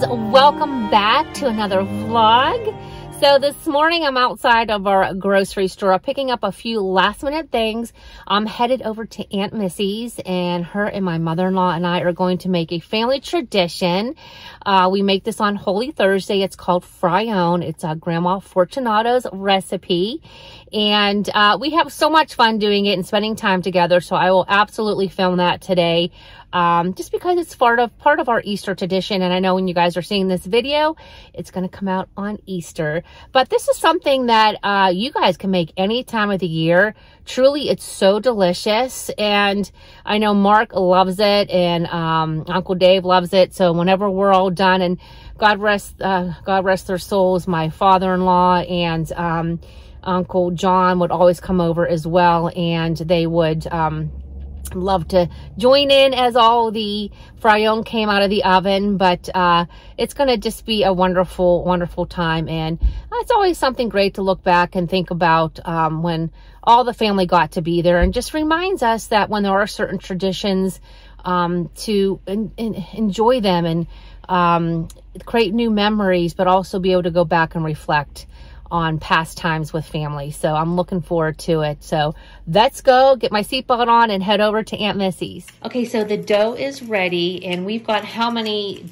friends, welcome back to another vlog. So this morning I'm outside of our grocery store picking up a few last minute things. I'm headed over to Aunt Missy's, and her and my mother-in-law and I are going to make a family tradition. We make this on Holy Thursday. It's called Fryon. It's Grandma Fortunato's recipe. And we have so much fun doing it and spending time together. So I will absolutely film that today. Just because it's part of our Easter tradition. And I know when you guys are seeing this video, it's going to come out on Easter. But this is something that you guys can make any time of the year. Truly, it's so delicious. And I know Mark loves it, and Uncle Dave loves it. So whenever we're all done, and God rest their souls, my father-in-law and Uncle John would always come over as well, and they would love to join in as all the Fryon came out of the oven. But it's gonna just be a wonderful time, and it's always something great to look back and think about when all the family got to be there, and just reminds us that when there are certain traditions, to enjoy them and create new memories, but also be able to go back and reflect on past times with family. So I'm looking forward to it. So let's go get my seatbelt on and head over to Aunt Missy's. Okay, so the dough is ready, and we've got how many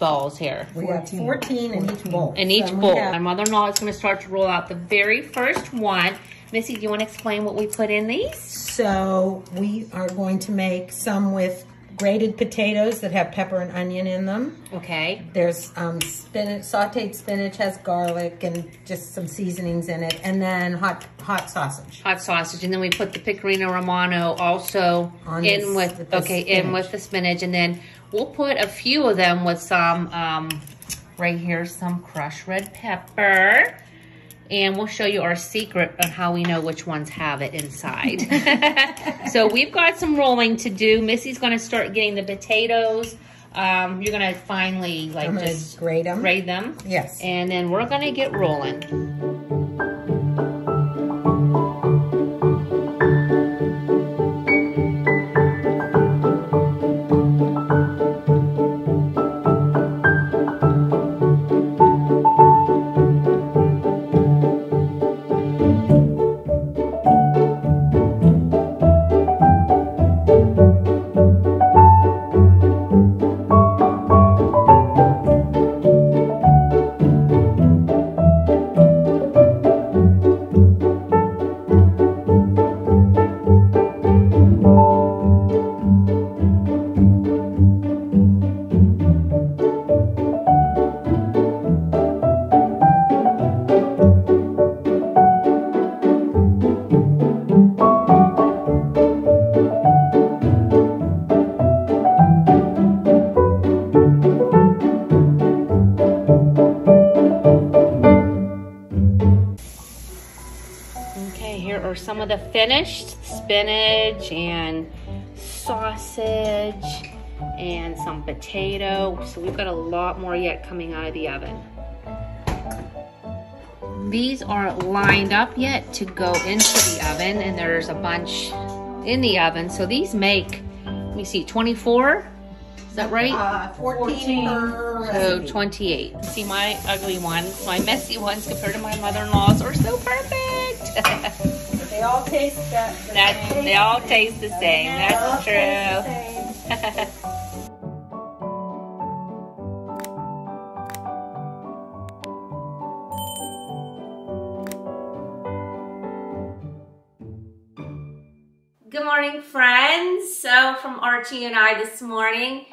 balls here? We got 14 in each bowl. In each bowl. My mother-in-law is going to start to roll out the very first one. Missy, do you want to explain what we put in these? So we are going to make some with grated potatoes that have pepper and onion in them. Okay. There's spinach, sauteed spinach, has garlic and just some seasonings in it, and then hot sausage. Hot sausage, and then we put the pecorino romano also in with the spinach, and then we'll put a few of them with some right here, some crushed red pepper. And we'll show you our secret on how we know which ones have it inside. So we've got some rolling to do. Missy's going to start getting the potatoes. You're going to finally just grate them. Yes. And then we're going to get rolling. Some of the finished spinach and sausage and some potato. So we've got a lot more yet coming out of the oven. These are lined up yet to go into the oven, and there's a bunch in the oven. So these make, let me see, 24? Is that right? 14 per recipe. So 28. See, my ugly ones, my messy ones compared to my mother-in-law's are so perfect. They all taste the same. They all taste the same. That's true. Good morning, friends. So from Archie and I this morning,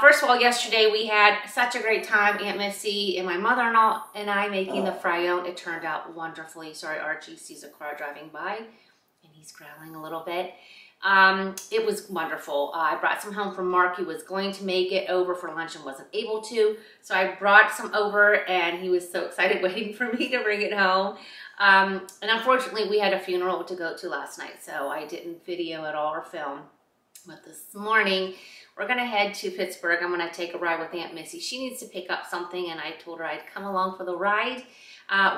first of all, yesterday we had such a great time, Aunt Missy and my mother-in-law and I making the Fryon. It turned out wonderfully. Sorry, Archie sees a car driving by and he's growling a little bit. It was wonderful. I brought some home from Mark. He was going to make it over for lunch and wasn't able to. So I brought some over, and he was so excited waiting for me to bring it home. And unfortunately we had a funeral to go to last night, so I didn't video at all or film. But this morning, we're going to head to Pittsburgh. I'm going to take a ride with Aunt Missy. She needs to pick up something, and I told her I'd come along for the ride.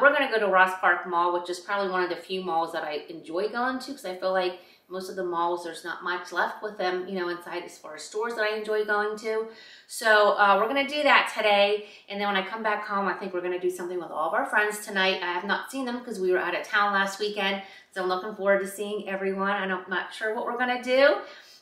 We're going to go to Ross Park Mall, which is probably one of the few malls that I enjoy going to, because I feel like Most of the malls, there's not much left with them, you know, inside as far as stores that I enjoy going to. So we're going to do that today. And then when I come back home, I think we're going to do something with all of our friends tonight. I have not seen them because we were out of town last weekend. So I'm looking forward to seeing everyone. I'm not sure what we're going to do.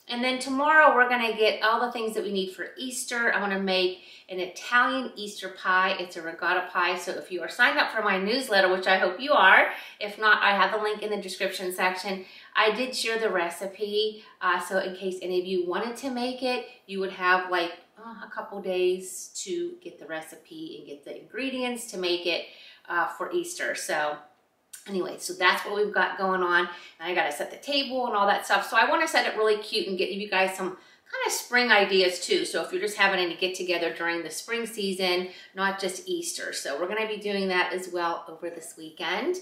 And then tomorrow we're going to get all the things that we need for Easter. I want to make an Italian Easter pie. It's a ricotta pie. So if you are signed up for my newsletter, which I hope you are, if not, I have the link in the description section. I did share the recipe. So in case any of you wanted to make it, you would have like a couple days to get the recipe and get the ingredients to make it for Easter. So anyway, so that's what we've got going on. And I got to set the table and all that stuff. So I want to set it really cute and give you guys some kind of spring ideas too. So if you're just having any get together during the spring season, not just Easter. So we're going to be doing that as well over this weekend.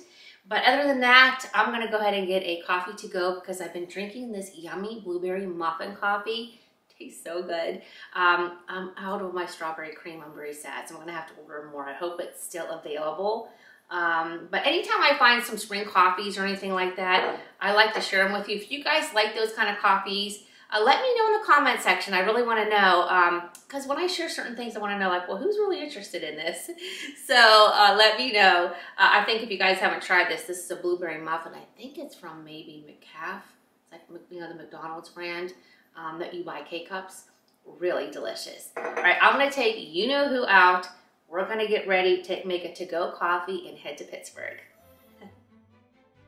But other than that, I'm going to go ahead and get a coffee to go because I've been drinking this yummy blueberry muffin coffee. Tastes so good. I'm out of my strawberry cream. I'm very sad. So I'm going to have to order more. I hope it's still available. But anytime I find some spring coffees or anything like that, I like to share them with you. If you guys like those kind of coffees, let me know in the comment section. I really want to know, because when I share certain things, I want to know, like, well, who's really interested in this? So let me know. I think if you guys haven't tried this, this is a blueberry muffin. I think it's from maybe McCaff. It's like, you know, the McDonald's brand that you buy K-Cups. Really delicious. All right, I'm going to take you-know-who out. We're going to get ready to make a to-go coffee and head to Pittsburgh.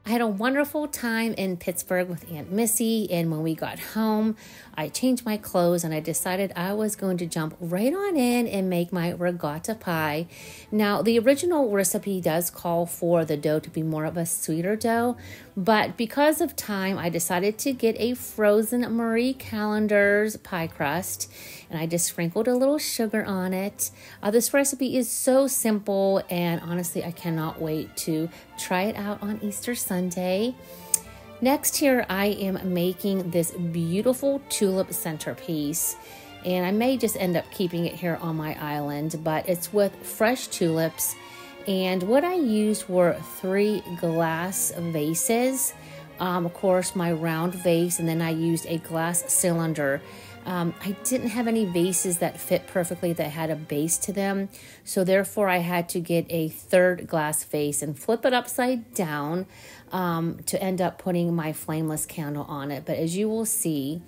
I had a wonderful time in Pittsburgh with Aunt Missy, and when we got home, I changed my clothes and I decided I was going to jump right on in and make my ricotta pie. Now, the original recipe does call for the dough to be more of a sweeter dough, but because of time, I decided to get a frozen Marie Callender's pie crust, and I just sprinkled a little sugar on it. This recipe is so simple, and honestly, I cannot wait to try it out on Easter Sunday. Next here, I am making this beautiful tulip centerpiece, and I may just end up keeping it here on my island, but it's with fresh tulips. And what I used were 3 glass vases. Of course, my round vase, and then I used a glass cylinder. I didn't have any vases that fit perfectly that had a base to them, so therefore I had to get a 3rd glass vase and flip it upside down to end up putting my flameless candle on it. But as you will see,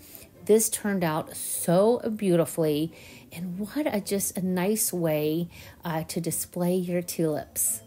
this turned out so beautifully, and what just a nice way to display your tulips.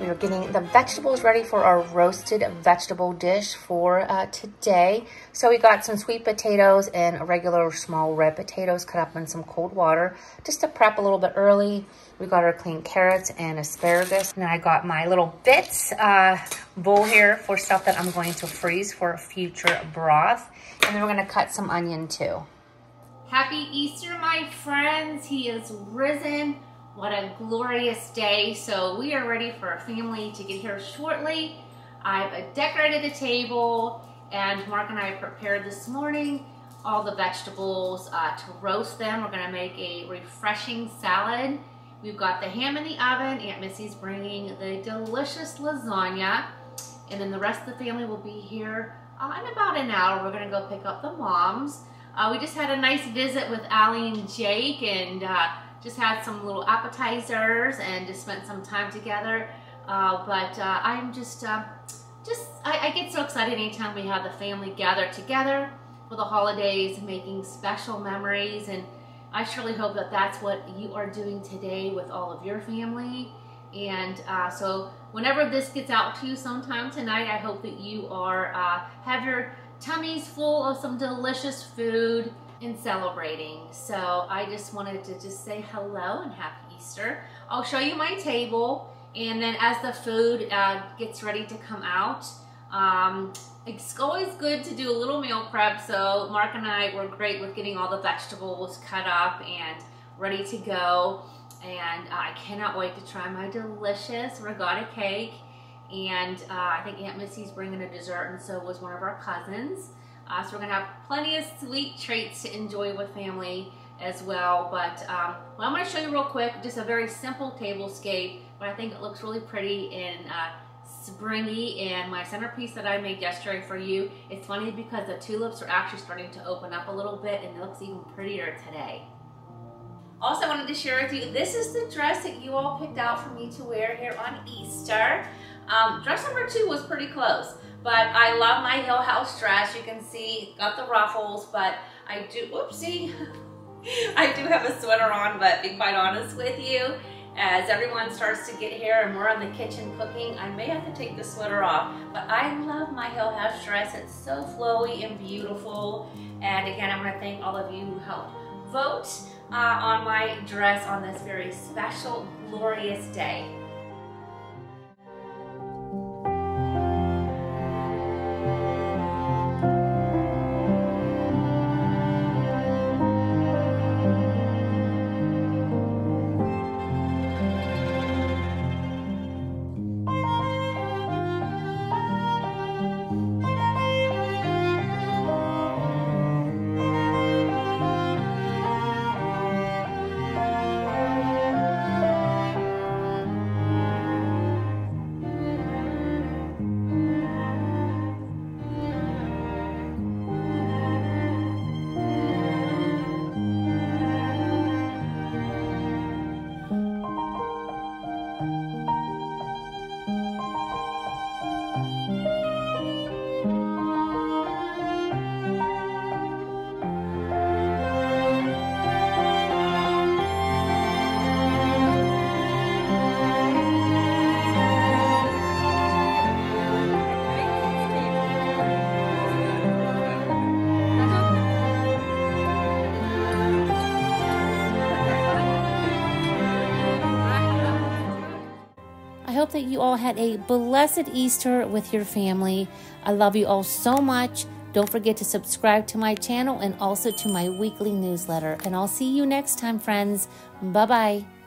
We're getting the vegetables ready for our roasted vegetable dish for today. So we got some sweet potatoes and regular small red potatoes cut up in some cold water just to prep a little bit early. We got our clean carrots and asparagus. And I got my little bits bowl here for stuff that I'm going to freeze for future broth. And then we're going to cut some onion too. Happy Easter, my friends. He is risen. What a glorious day. So we are ready for our family to get here shortly. I've decorated the table, and Mark and I prepared this morning all the vegetables to roast them. We're gonna make a refreshing salad. We've got the ham in the oven. Aunt Missy's bringing the delicious lasagna. And then the rest of the family will be here in about an hour. We're gonna go pick up the moms. We just had a nice visit with Allie and Jake, and just had some little appetizers and just spent some time together. But I'm I get so excited anytime we have the family gather together for the holidays, making special memories. And I surely hope that that's what you are doing today with all of your family. And so whenever this gets out to you sometime tonight, I hope that you are have your tummies full of some delicious food and celebrating. So I just wanted to just say hello and happy Easter. I'll show you my table, And then as the food gets ready to come out, it's always good to do a little meal prep. So Mark and I were great with getting all the vegetables cut up and ready to go. And I cannot wait to try my delicious ricotta cake. And I think Aunt Missy's bringing a dessert, and so was one of our cousins. So we're gonna have plenty of sweet treats to enjoy with family as well. But what I'm gonna show you real quick, just a very simple tablescape, but I think it looks really pretty and springy. And my centerpiece that I made yesterday for you, it's funny because the tulips are actually starting to open up a little bit, and it looks even prettier today. Also, I wanted to share with you, this is the dress that you all picked out for me to wear here on Easter. Dress number 2 was pretty close, but I love my Hill House dress. You can see, got the ruffles, but I do, oopsie, I do have a sweater on, but be quite honest with you, as everyone starts to get here and we're in the kitchen cooking, I may have to take the sweater off, but I love my Hill House dress. It's so flowy and beautiful, and again, I want to thank all of you who helped vote on my dress on this very special, glorious day. That you all had a blessed Easter with your family. I love you all so much. Don't forget to subscribe to my channel and also to my weekly newsletter. And I'll see you next time, friends. Bye-bye.